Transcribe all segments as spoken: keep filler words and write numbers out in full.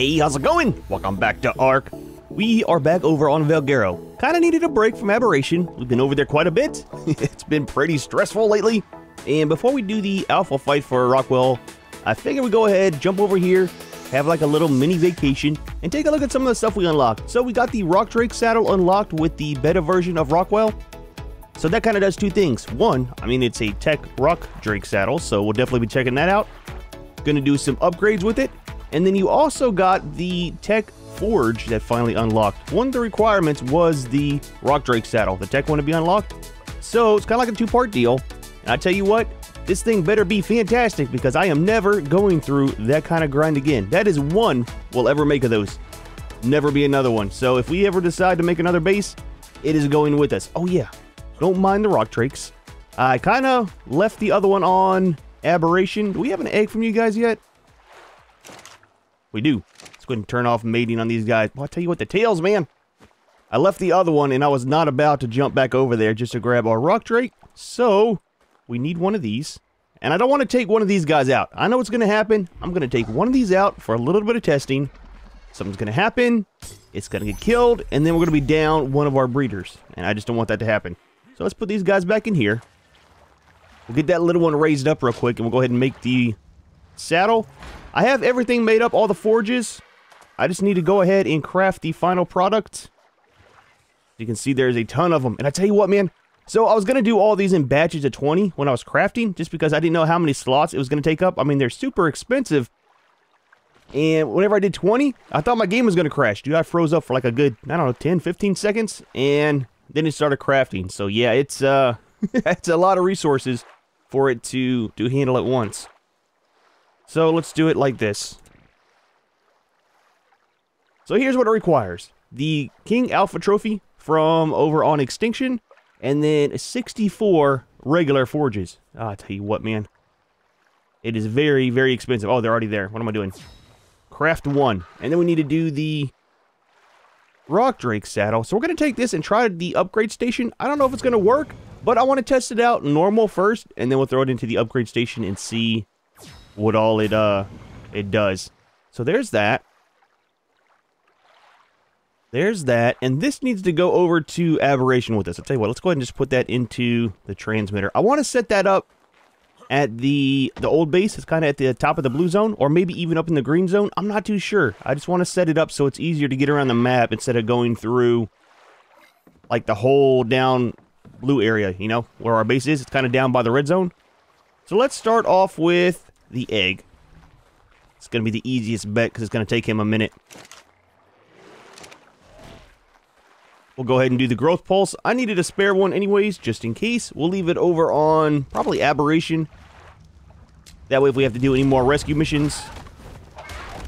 Hey, how's it going? Welcome back to ARK. We are back over on Valguero. Kind of needed a break from Aberration. We've been over there quite a bit. It's been pretty stressful lately. And before we do the alpha fight for Rockwell, I figure we go ahead, jump over here, have like a little mini vacation, and take a look at some of the stuff we unlocked. So we got the Rock Drake Saddle unlocked with the beta version of Rockwell. So that kind of does two things. One, I mean, it's a Tek Rock Drake Saddle, so we'll definitely be checking that out. Gonna do some upgrades with it. And then you also got the Tech Forge that finally unlocked. One of the requirements was the Rock Drake Saddle, the Tech one, to be unlocked. So it's kind of like a two-part deal. And I tell you what, this thing better be fantastic, because I am never going through that kind of grind again. That is one we'll ever make of those. Never be another one. So if we ever decide to make another base, it is going with us. Oh yeah, don't mind the Rock Drakes. I kind of left the other one on Aberration. Do we have an egg from you guys yet? We do. Let's go ahead and turn off mating on these guys. Well, I'll tell you what, the tails, man. I left the other one, and I was not about to jump back over there just to grab our Rock Drake. So we need one of these. And I don't want to take one of these guys out. I know what's going to happen. I'm going to take one of these out for a little bit of testing. Something's going to happen. It's going to get killed. And then we're going to be down one of our breeders. And I just don't want that to happen. So let's put these guys back in here. We'll get that little one raised up real quick. And we'll go ahead and make the saddle. I have everything made up, all the forges. I just need to go ahead and craft the final product. You can see there's a ton of them. And I tell you what, man. So I was going to do all these in batches of twenty when I was crafting, just because I didn't know how many slots it was going to take up. I mean, they're super expensive. And whenever I did twenty, I thought my game was going to crash. Dude, I froze up for like a good, I don't know, ten, fifteen seconds. And then it started crafting. So yeah, it's, uh, it's a lot of resources for it to, to handle at once. So let's do it like this. So here's what it requires. The King Alpha Trophy from over on Extinction, and then sixty-four regular forges. Oh, I tell you what, man. It is very, very expensive. Oh, they're already there. What am I doing? Craft one. And then we need to do the Rock Drake Saddle. So we're going to take this and try the upgrade station. I don't know if it's going to work, but I want to test it out normal first, and then we'll throw it into the upgrade station and see what all it uh it does. So there's that. There's that. And this needs to go over to Aberration with us. I'll tell you what, let's go ahead and just put that into the transmitter. I want to set that up at the the old base. It's kind of at the top of the blue zone, or maybe even up in the green zone. I'm not too sure. I just want to set it up so it's easier to get around the map instead of going through like the whole down blue area, you know, where our base is. It's kind of down by the red zone. So let's start off with the egg. It's going to be the easiest bet because it's going to take him a minute. We'll go ahead and do the growth pulse. I needed a spare one anyways, just in case. We'll leave it over on probably Aberration. That way if we have to do any more rescue missions.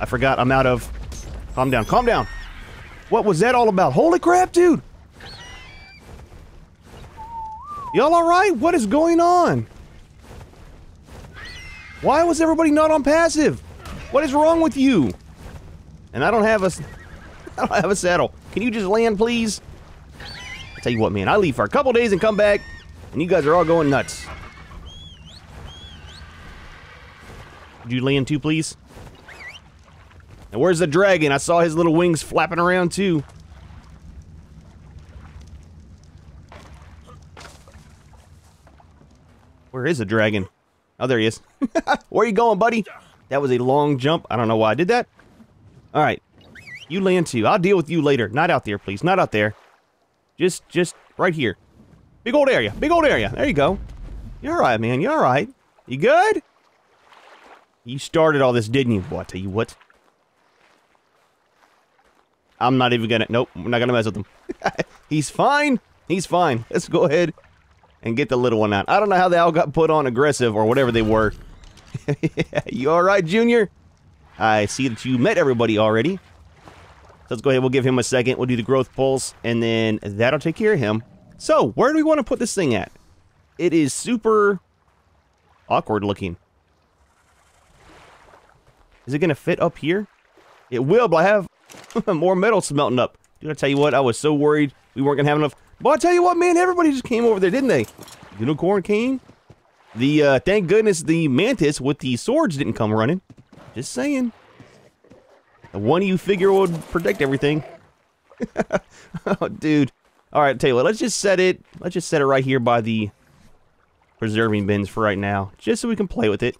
I forgot I'm out of... Calm down, calm down. What was that all about? Holy crap, dude! Y'all alright? What is going on? Why was everybody not on passive? What is wrong with you? And I don't have a, I don't have a saddle. Can you just land, please? I tell you what, man. I leave for a couple days and come back, and you guys are all going nuts. Could you land too, please? And where's the dragon? I saw his little wings flapping around too. Where is the dragon? Oh, there he is. Where are you going, buddy? That was a long jump. I don't know why I did that. All right. You land too. I'll deal with you later. Not out there, please. Not out there. Just, just right here. Big old area. Big old area. There you go. You all right, man? You all right? You good? You started all this, didn't you? Boy, I tell you what. I'm not even gonna... Nope. We're not gonna mess with him. He's fine. He's fine. Let's go ahead and get the little one out. I don't know how they all got put on aggressive or whatever they were. You alright, Junior? I see that you met everybody already. So let's go ahead. We'll give him a second. We'll do the growth pulse, and then that'll take care of him. So, where do we want to put this thing at? It is super awkward looking. Is it going to fit up here? It will, but I have more metal smelting up. Dude, I tell you what, I was so worried we weren't going to have enough. Well, I tell you what, man, everybody just came over there, didn't they? Unicorn came. The, uh, thank goodness the mantis with the swords didn't come running. Just saying. The one you figure would protect everything. Oh, dude. All right, tell you what, let's just set it. Let's just set it right here by the preserving bins for right now, just so we can play with it.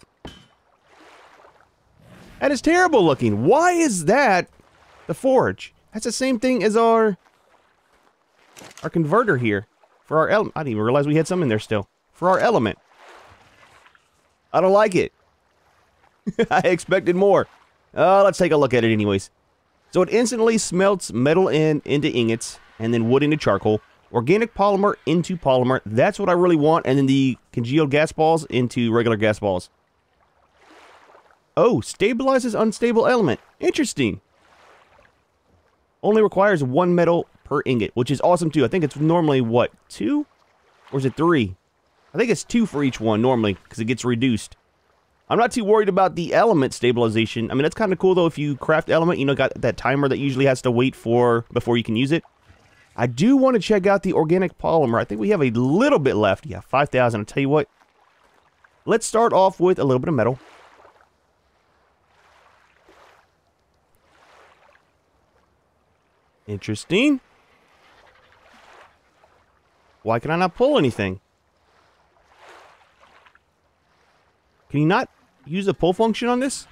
That is terrible looking. Why is that the forge? That's the same thing as our our converter here for our element. I didn't even realize we had some in there still for our element. I don't like it. I expected more. Uh, let's take a look at it anyways. So it instantly smelts metal in into ingots, and then wood into charcoal, organic polymer into polymer. That's what I really want, and then the congealed gas balls into regular gas balls. Oh, stabilizes unstable element. Interesting. Only requires one metal per ingot, which is awesome too. I think it's normally, what, two? Or is it three? I think it's two for each one normally, because it gets reduced. I'm not too worried about the element stabilization. I mean, that's kind of cool, though, if you craft element. You know, got that timer that usually has to wait for before you can use it. I do want to check out the organic polymer. I think we have a little bit left. Yeah, five thousand. I'll tell you what. Let's start off with a little bit of metal. Interesting. Why can I not pull anything? Can you not use the pull function on this?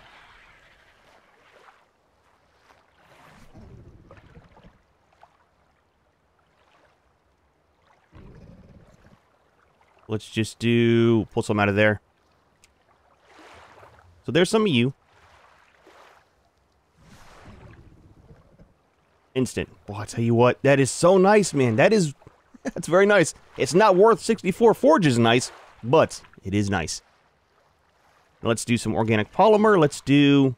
Let's just do... pull some out of there. So there's some of you. Instant. Well, I tell you what, that is so nice, man. That is... that's very nice. It's not worth sixty-four forges nice, but it is nice. Let's do some organic polymer. Let's do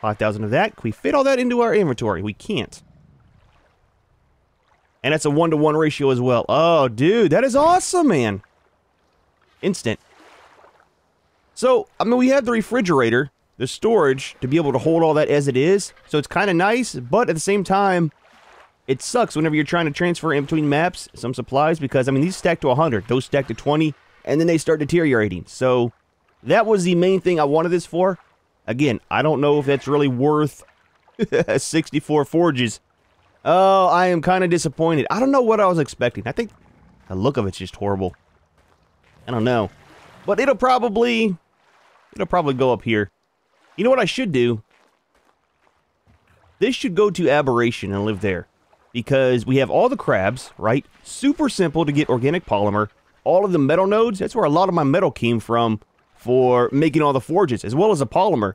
five thousand of that. Can we fit all that into our inventory? We can't. And that's a one to one ratio as well. Oh, dude, that is awesome, man. Instant. So, I mean, we have the refrigerator, the storage, to be able to hold all that as it is. So it's kind of nice, but at the same time, it sucks whenever you're trying to transfer in between maps some supplies, because, I mean, these stack to one hundred. Those stack to twenty. And then they start deteriorating. So that was the main thing I wanted this for. Again, I don't know if that's really worth sixty-four forges. Oh, I am kind of disappointed. I don't know what I was expecting. I think the look of it's just horrible. I don't know. But it'll probably, it'll probably go up here. You know what I should do? This should go to Aberration and live there. Because we have all the crabs, right? Super simple to get organic polymer. All of the metal nodes, that's where a lot of my metal came from for making all the forges, as well as the polymer.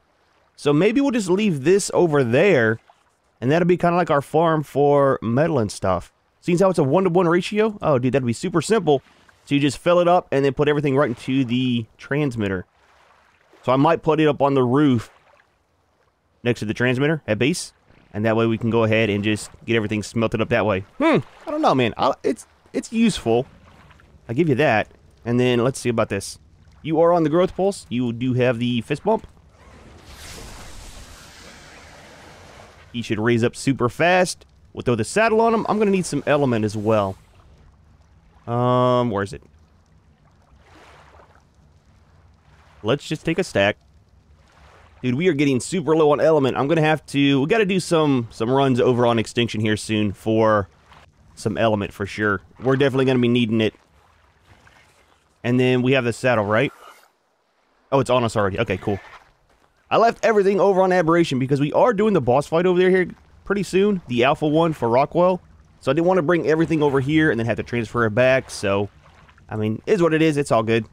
So maybe we'll just leave this over there, and that'll be kind of like our farm for metal and stuff. Seeing how it's a one to one ratio? Oh, dude, that'd be super simple. So you just fill it up, and then put everything right into the transmitter. So I might put it up on the roof next to the transmitter at base, and that way we can go ahead and just get everything smelted up that way. Hmm, I don't know, man. I'll, it's, it's useful. I'll give you that, and then let's see about this. You are on the growth pulse. You do have the fist bump. He should raise up super fast. We'll throw the saddle on him. I'm going to need some element as well. Um, where is it? Let's just take a stack. Dude, we are getting super low on element. I'm going to have to... we got to do some, some runs over on Extinction here soon for some element for sure. We're definitely going to be needing it. And then we have the saddle, right? Oh, it's on us already. Okay, cool. I left everything over on Aberration because we are doing the boss fight over there here pretty soon. The alpha one for Rockwell. So I didn't want to bring everything over here and then have to transfer it back. So, I mean, it is what it is. It's all good.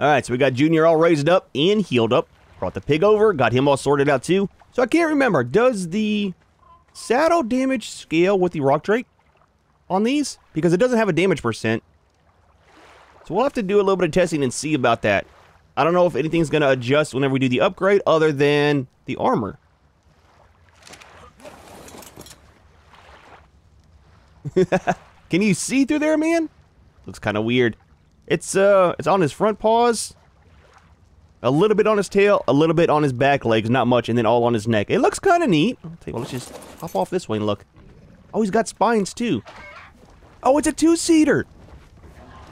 Alright, so we got Junior all raised up and healed up. Brought the pig over. Got him all sorted out too. So I can't remember. Does the saddle damage scale with the Rock Drake on these? Because it doesn't have a damage percent. So we'll have to do a little bit of testing and see about that. I don't know if anything's going to adjust whenever we do the upgrade other than the armor. Can you see through there, man? Looks kind of weird. It's uh, it's on his front paws, a little bit on his tail, a little bit on his back legs, not much, and then all on his neck. It looks kind of neat. I'll tell you what, let's just hop off this way and look. Oh, he's got spines too. Oh, it's a two-seater.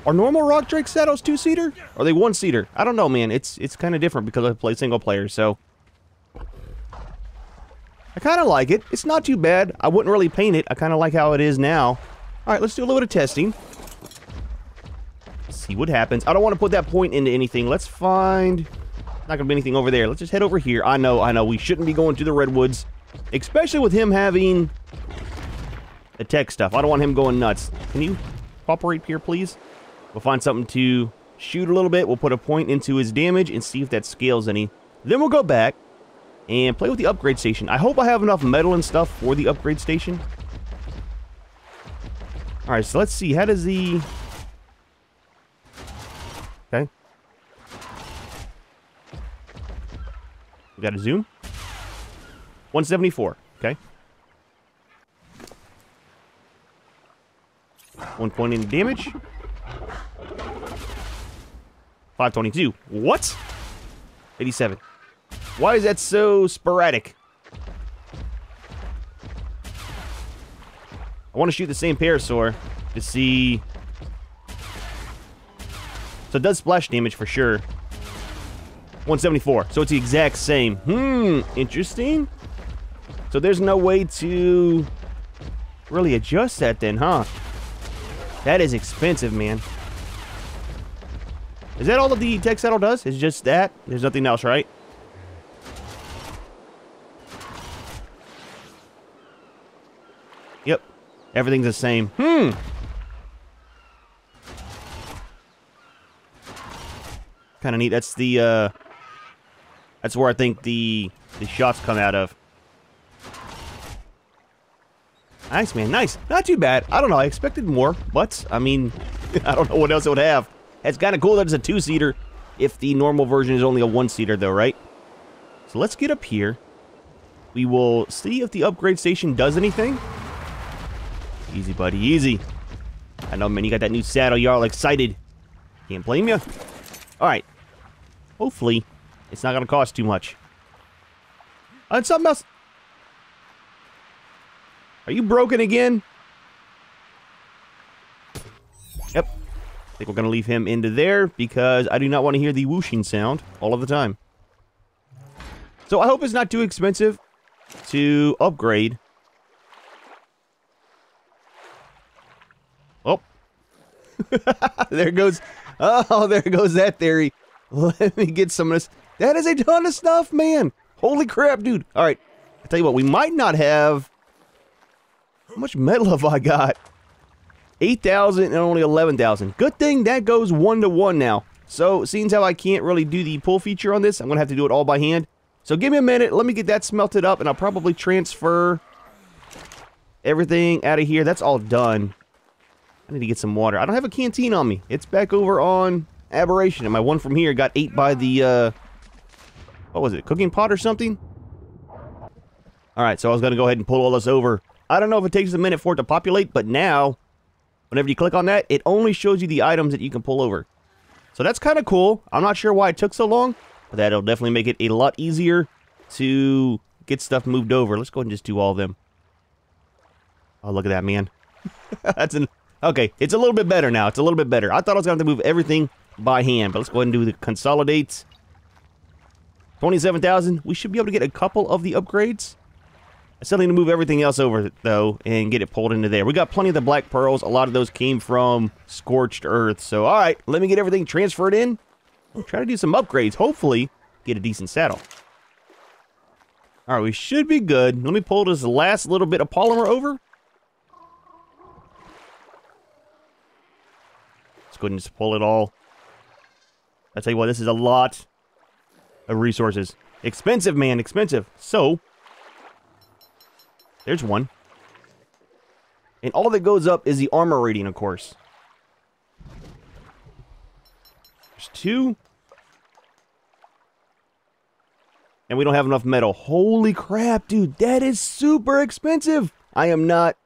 Are normal Rock Drake Saddles two-seater? Are they one-seater? I don't know, man. It's it's kind of different because I play single player, so... I kind of like it. It's not too bad. I wouldn't really paint it. I kind of like how it is now. All right, let's do a little bit of testing. See what happens. I don't want to put that point into anything. Let's find... Not gonna be anything over there. Let's just head over here. I know, I know. We shouldn't be going to the redwoods. Especially with him having... the tech stuff. I don't want him going nuts. Can you cooperate here, please? We'll find something to shoot a little bit. We'll put a point into his damage and see if that scales any. Then we'll go back and play with the upgrade station. I hope I have enough metal and stuff for the upgrade station. All right, so let's see. How does the... Okay. We got to zoom. one seventy-four. Okay. One point in damage. five twenty-two. What? eighty-seven. Why is that so sporadic? I want to shoot the same parasaur to see... So it does splash damage for sure. one seventy-four. So it's the exact same. Hmm. Interesting. So there's no way to really adjust that then, huh? That is expensive, man. Is that all that the Tech Saddle does? It's just that? There's nothing else, right? Yep. Everything's the same. Hmm. Kind of neat. That's the, uh... That's where I think the, the shots come out of. Nice, man. Nice. Not too bad. I don't know. I expected more, but, I mean, I don't know what else it would have. It's kind of cool that it's a two-seater if the normal version is only a one-seater, though, right? So let's get up here. We will see if the upgrade station does anything. Easy, buddy. Easy. I know, man. You got that new saddle. You're all excited. Can't blame you. All right. Hopefully, it's not going to cost too much. Oh, it's something else. Are you broken again? Yep. I think we're going to leave him into there because I do not want to hear the whooshing sound all of the time. So I hope it's not too expensive to upgrade. Oh. There goes... Oh, there goes that theory. Let me get some of this. That is a ton of stuff, man. Holy crap, dude. All right. I tell you what, we might not have... How much metal have I got? eight thousand and only eleven thousand. Good thing that goes one to one now. So, seeing as how I can't really do the pull feature on this, I'm going to have to do it all by hand. So, give me a minute. Let me get that smelted up, and I'll probably transfer everything out of here. That's all done. I need to get some water. I don't have a canteen on me. It's back over on Aberration, and my one from here got ate by the, uh... what was it? Cooking pot or something? Alright, so I was going to go ahead and pull all this over. I don't know if it takes a minute for it to populate, but now, whenever you click on that, it only shows you the items that you can pull over. So that's kind of cool. I'm not sure why it took so long, but that'll definitely make it a lot easier to get stuff moved over. Let's go ahead and just do all of them. Oh, look at that, man. That's an... Okay, it's a little bit better now. It's a little bit better. I thought I was going to have to move everything by hand, but let's go ahead and do the consolidates. twenty-seven thousand. We should be able to get a couple of the upgrades. I still need to move everything else over, though, and get it pulled into there. We got plenty of the black pearls. A lot of those came from Scorched Earth. So, all right, let me get everything transferred in. Try to do some upgrades. Hopefully, get a decent saddle. All right, we should be good. Let me pull this last little bit of polymer over. Let's go ahead and just pull it all. I tell you what, this is a lot of resources. Expensive, man, expensive. So... There's one. And all that goes up is the armor rating, of course. There's two. And we don't have enough metal. Holy crap, dude. That is super expensive. I am not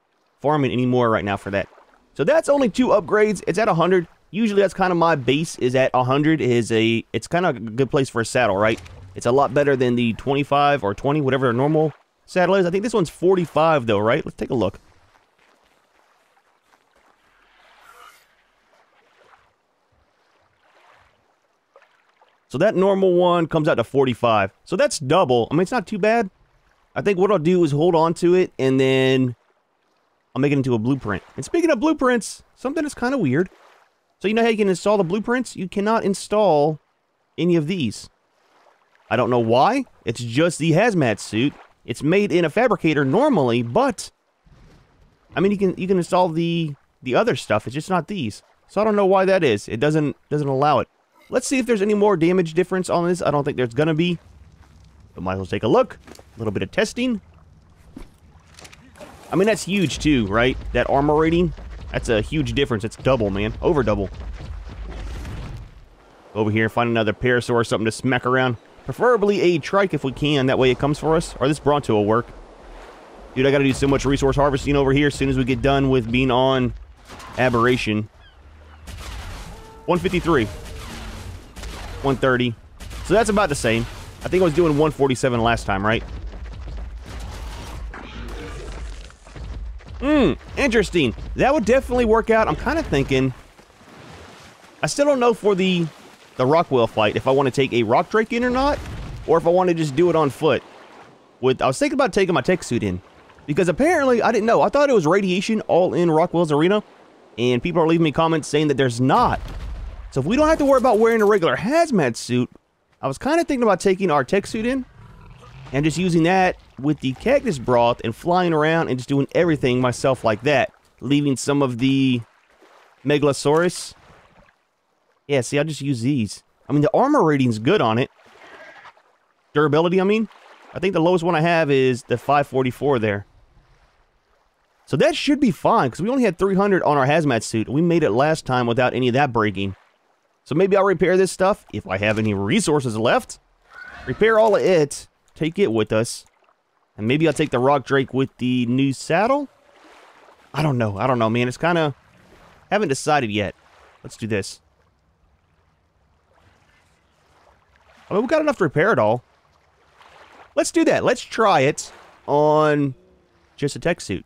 farming anymore right now for that. So that's only two upgrades. It's at one hundred. Usually that's kind of my base is at one hundred. Is a, it's kind of a good place for a saddle, right? It's a lot better than the twenty-five or twenty, whatever normal saddle is. I think this one's forty-five, though, right? Let's take a look. So that normal one comes out to forty-five. So that's double. I mean, it's not too bad. I think what I'll do is hold on to it, and then I'll make it into a blueprint. And speaking of blueprints, something that's kind of weird. So you know how you can install the blueprints? You cannot install any of these. I don't know why. It's just the hazmat suit. It's made in a fabricator normally, but I mean, you can you can install the the other stuff. It's just not these. So I don't know why that is. It doesn't doesn't allow it. Let's see if there's any more damage difference on this. I don't think there's gonna be. But might as well take a look. A little bit of testing. I mean, that's huge too, right? That armor rating. That's a huge difference. It's double, man. Over double. Over here, find another parasaur or something to smack around. Preferably a trike if we can. That way it comes for us. Or this Bronto will work. Dude, I gotta do so much resource harvesting over here as soon as we get done with being on Aberration. one fifty-three. one thirty. So that's about the same. I think I was doing one forty-seven last time, right? Hmm, interesting. That would definitely work out. I'm kind of thinking, I still don't know for the the Rockwell fight if I want to take a Rock Drake in or not, or if I want to just do it on foot. With I was thinking about taking my tech suit in, because apparently I didn't know. I thought it was radiation all in Rockwell's arena, and people are leaving me comments saying that there's not. So if we don't have to worry about wearing a regular hazmat suit, I was kind of thinking about taking our tech suit in and just using that with the Cactus Broth and flying around and just doing everything myself like that, leaving some of the Megalosaurus. Yeah, see, I just use these. I mean, the armor rating's good on it. Durability, I mean. I think the lowest one I have is the five forty-four there. So that should be fine, because we only had three hundred on our hazmat suit. We made it last time without any of that breaking. So maybe I'll repair this stuff, if I have any resources left. Repair all of it, take it with us. And maybe I'll take the Rock Drake with the new saddle? I don't know, I don't know, man. It's kind of... haven't decided yet. Let's do this. I mean, we've got enough to repair it all. Let's do that. Let's try it on just a tech suit.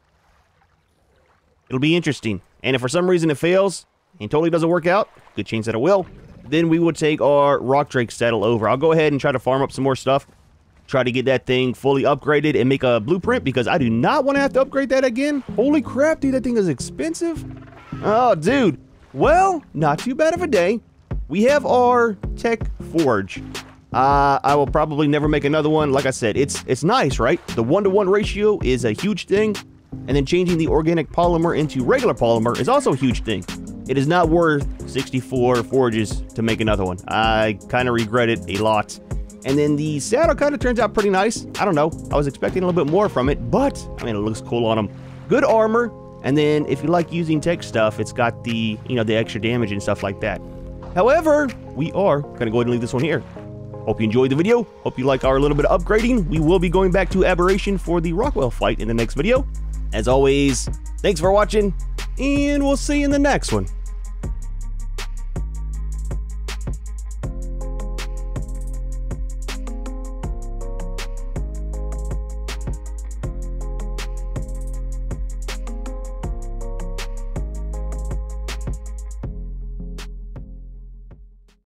It'll be interesting. And if for some reason it fails, and totally doesn't work out, good chance that it will, then we will take our Rock Drake saddle over. I'll go ahead and try to farm up some more stuff, try to get that thing fully upgraded and make a blueprint, because I do not want to have to upgrade that again. Holy crap, dude, that thing is expensive. Oh, dude. Well, not too bad of a day. We have our Tech Forge. Uh, I will probably never make another one. Like I said, it's it's nice, right? The one-to-one ratio is a huge thing. And then changing the organic polymer into regular polymer is also a huge thing. It is not worth sixty-four forges to make another one. I kind of regret it a lot. And then the saddle kind of turns out pretty nice. I don't know. I was expecting a little bit more from it, but I mean, it looks cool on them. Good armor. And then if you like using tech stuff, it's got the, you know, the extra damage and stuff like that. However, we are going to go ahead and leave this one here. Hope you enjoyed the video. Hope you like our little bit of upgrading. We will be going back to Aberration for the Rockwell fight in the next video. As always, thanks for watching, and we'll see you in the next one.